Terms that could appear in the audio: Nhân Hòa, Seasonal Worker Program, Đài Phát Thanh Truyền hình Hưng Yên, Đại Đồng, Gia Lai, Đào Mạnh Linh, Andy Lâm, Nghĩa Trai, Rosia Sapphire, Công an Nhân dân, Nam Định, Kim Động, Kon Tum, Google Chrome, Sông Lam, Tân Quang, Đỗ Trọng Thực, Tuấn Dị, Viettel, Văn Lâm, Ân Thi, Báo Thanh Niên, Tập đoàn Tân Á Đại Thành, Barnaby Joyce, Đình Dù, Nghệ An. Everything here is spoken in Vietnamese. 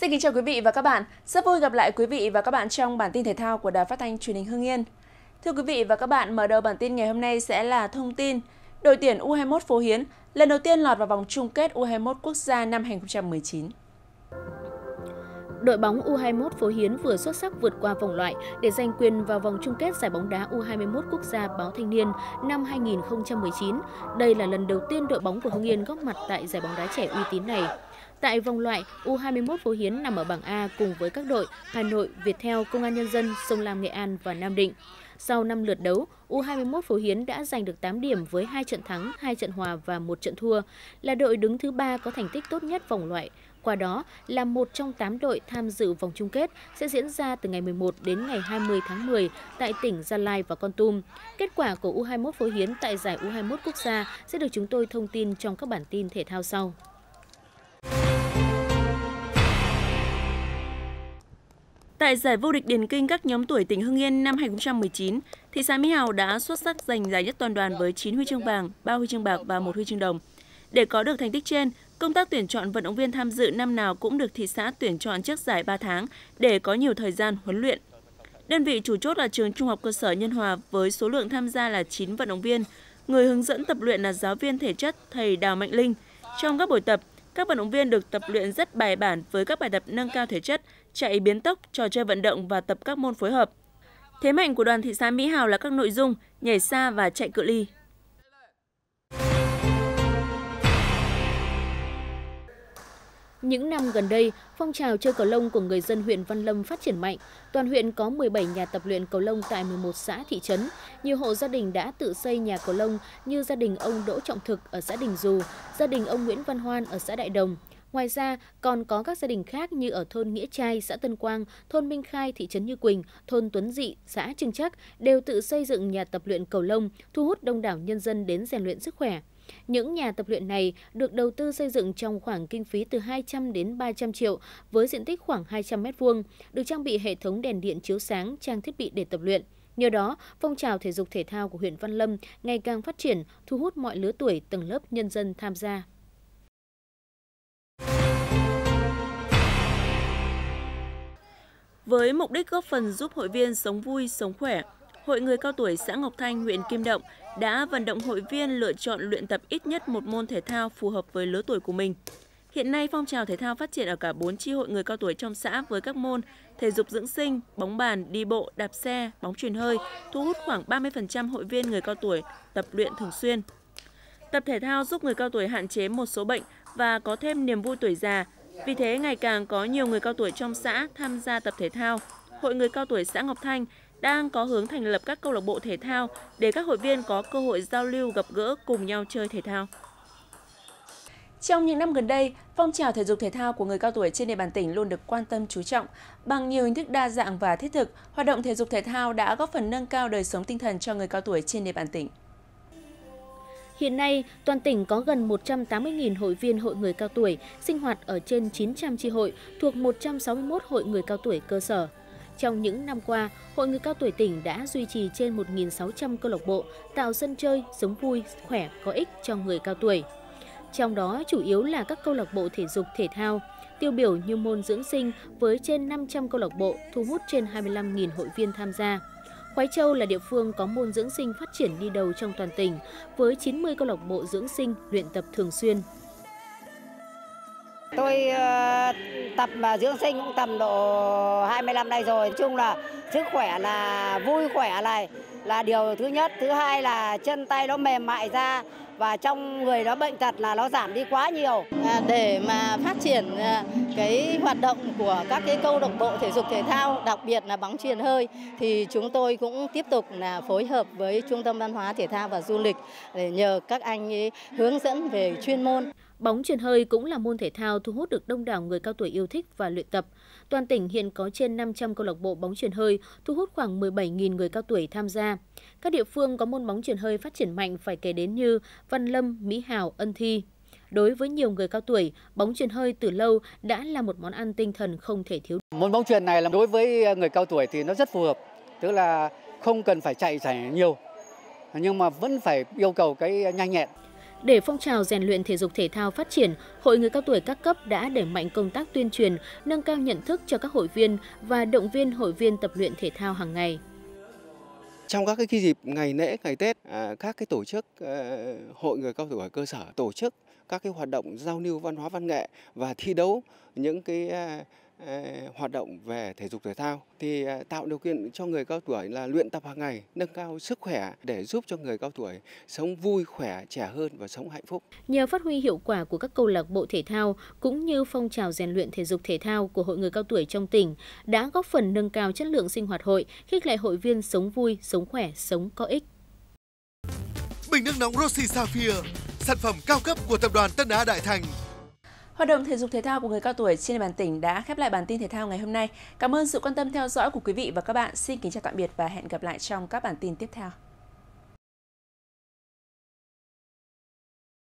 Xin kính chào quý vị và các bạn. Rất vui gặp lại quý vị và các bạn trong bản tin thể thao của Đài Phát Thanh Truyền hình Hưng Yên. Thưa quý vị và các bạn, mở đầu bản tin ngày hôm nay sẽ là thông tin đội tuyển U21 Phố Hiến lần đầu tiên lọt vào vòng chung kết U21 quốc gia năm 2019. Đội bóng U21 Phố Hiến vừa xuất sắc vượt qua vòng loại để giành quyền vào vòng chung kết giải bóng đá U21 quốc gia Báo Thanh Niên năm 2019. Đây là lần đầu tiên đội bóng của Hưng Yên góp mặt tại giải bóng đá trẻ uy tín này. Tại vòng loại, U21 Phố Hiến nằm ở bảng A cùng với các đội Hà Nội, Viettel, Công an Nhân dân, Sông Lam, Nghệ An và Nam Định. Sau 5 lượt đấu, U21 Phố Hiến đã giành được 8 điểm với 2 trận thắng, 2 trận hòa và 1 trận thua, là đội đứng thứ 3 có thành tích tốt nhất vòng loại. Qua đó là một trong 8 đội tham dự vòng chung kết sẽ diễn ra từ ngày 11 đến ngày 20 tháng 10 tại tỉnh Gia Lai và Kon Tum. Kết quả của U21 Phố Hiến tại giải U21 quốc gia sẽ được chúng tôi thông tin trong các bản tin thể thao sau. Tại giải vô địch điền kinh các nhóm tuổi tỉnh Hưng Yên năm 2019, thị xã Mỹ Hào đã xuất sắc giành giải nhất toàn đoàn với 9 huy chương vàng, 3 huy chương bạc và 1 huy chương đồng. Để có được thành tích trên, công tác tuyển chọn vận động viên tham dự năm nào cũng được thị xã tuyển chọn trước giải 3 tháng để có nhiều thời gian huấn luyện. Đơn vị chủ chốt là trường Trung học cơ sở Nhân Hòa với số lượng tham gia là 9 vận động viên. Người hướng dẫn tập luyện là giáo viên thể chất thầy Đào Mạnh Linh. Trong các buổi tập, các vận động viên được tập luyện rất bài bản với các bài tập nâng cao thể chất, chạy biến tốc, trò chơi vận động và tập các môn phối hợp. Thế mạnh của đoàn thị xã Mỹ Hào là các nội dung nhảy xa và chạy cự ly. Những năm gần đây, phong trào chơi cầu lông của người dân huyện Văn Lâm phát triển mạnh. Toàn huyện có 17 nhà tập luyện cầu lông tại 11 xã thị trấn. Nhiều hộ gia đình đã tự xây nhà cầu lông như gia đình ông Đỗ Trọng Thực ở xã Đình Dù, gia đình ông Nguyễn Văn Hoan ở xã Đại Đồng. Ngoài ra, còn có các gia đình khác như ở thôn Nghĩa Trai, xã Tân Quang, thôn Minh Khai, thị trấn Như Quỳnh, thôn Tuấn Dị, xã Trưng Trắc đều tự xây dựng nhà tập luyện cầu lông, thu hút đông đảo nhân dân đến rèn luyện sức khỏe. Những nhà tập luyện này được đầu tư xây dựng trong khoảng kinh phí từ 200 đến 300 triệu với diện tích khoảng 200 m2, được trang bị hệ thống đèn điện chiếu sáng, trang thiết bị để tập luyện. Nhờ đó, phong trào thể dục thể thao của huyện Văn Lâm ngày càng phát triển, thu hút mọi lứa tuổi, tầng lớp nhân dân tham gia. Với mục đích góp phần giúp hội viên sống vui, sống khỏe, Hội người cao tuổi xã Ngọc Thanh, huyện Kim Động đã vận động hội viên lựa chọn luyện tập ít nhất một môn thể thao phù hợp với lứa tuổi của mình. Hiện nay, phong trào thể thao phát triển ở cả 4 chi hội người cao tuổi trong xã với các môn thể dục dưỡng sinh, bóng bàn, đi bộ, đạp xe, bóng chuyền hơi, thu hút khoảng 30% hội viên người cao tuổi tập luyện thường xuyên. Tập thể thao giúp người cao tuổi hạn chế một số bệnh và có thêm niềm vui tuổi già. Vì thế, ngày càng có nhiều người cao tuổi trong xã tham gia tập thể thao. Hội người cao tuổi xã Ngọc Thanh đang có hướng thành lập các câu lạc bộ thể thao để các hội viên có cơ hội giao lưu, gặp gỡ, cùng nhau chơi thể thao. Trong những năm gần đây, phong trào thể dục thể thao của người cao tuổi trên địa bàn tỉnh luôn được quan tâm chú trọng. Bằng nhiều hình thức đa dạng và thiết thực, hoạt động thể dục thể thao đã góp phần nâng cao đời sống tinh thần cho người cao tuổi trên địa bàn tỉnh. Hiện nay, toàn tỉnh có gần 180.000 hội viên hội người cao tuổi, sinh hoạt ở trên 900 chi hội thuộc 161 hội người cao tuổi cơ sở. Trong những năm qua, Hội người cao tuổi tỉnh đã duy trì trên 1.600 câu lạc bộ, tạo sân chơi, sống vui, khỏe, có ích cho người cao tuổi. Trong đó chủ yếu là các câu lạc bộ thể dục thể thao, tiêu biểu như môn dưỡng sinh với trên 500 câu lạc bộ, thu hút trên 25.000 hội viên tham gia. Quái Châu là địa phương có môn dưỡng sinh phát triển đi đầu trong toàn tỉnh, với 90 câu lạc bộ dưỡng sinh luyện tập thường xuyên. Tôi tập dưỡng sinh cũng tầm độ 25 nay rồi. Nói chung là sức khỏe là vui khỏe này là điều thứ nhất. Thứ hai là chân tay nó mềm mại ra và trong người nó bệnh tật là nó giảm đi quá nhiều. Để mà phát triển cái hoạt động của các cái câu lạc bộ thể dục thể thao, đặc biệt là bóng chuyền hơi, thì chúng tôi cũng tiếp tục là phối hợp với Trung tâm Văn hóa Thể thao và Du lịch để nhờ các anh ấy hướng dẫn về chuyên môn. Bóng chuyền hơi cũng là môn thể thao thu hút được đông đảo người cao tuổi yêu thích và luyện tập. Toàn tỉnh hiện có trên 500 câu lạc bộ bóng chuyền hơi, thu hút khoảng 17.000 người cao tuổi tham gia. Các địa phương có môn bóng chuyền hơi phát triển mạnh phải kể đến như Văn Lâm, Mỹ Hào, Ân Thi. Đối với nhiều người cao tuổi, bóng chuyền hơi từ lâu đã là một món ăn tinh thần không thể thiếu. Môn bóng chuyền này là đối với người cao tuổi thì nó rất phù hợp, tức là không cần phải chạy nhiều, nhưng mà vẫn phải yêu cầu cái nhanh nhẹn. Để phong trào rèn luyện thể dục thể thao phát triển, Hội người cao tuổi các cấp đã đẩy mạnh công tác tuyên truyền, nâng cao nhận thức cho các hội viên và động viên hội viên tập luyện thể thao hàng ngày. Trong các cái dịp ngày lễ, ngày Tết, các cái tổ chức hội người cao tuổi ở cơ sở tổ chức các cái hoạt động giao lưu văn hóa văn nghệ và thi đấu những cái hoạt động về thể dục thể thao thì tạo điều kiện cho người cao tuổi là luyện tập hàng ngày, nâng cao sức khỏe để giúp cho người cao tuổi sống vui, khỏe, trẻ hơn và sống hạnh phúc. Nhờ phát huy hiệu quả của các câu lạc bộ thể thao cũng như phong trào rèn luyện thể dục thể thao của hội người cao tuổi trong tỉnh đã góp phần nâng cao chất lượng sinh hoạt hội, khích lệ hội viên sống vui, sống khỏe, sống có ích. Bình nước nóng Rosia Sapphire, sản phẩm cao cấp của Tập đoàn Tân Á Đại Thành. Hoạt động thể dục thể thao của người cao tuổi trên địa bàn tỉnh đã khép lại bản tin thể thao ngày hôm nay. Cảm ơn sự quan tâm theo dõi của quý vị và các bạn. Xin kính chào tạm biệt và hẹn gặp lại trong các bản tin tiếp theo.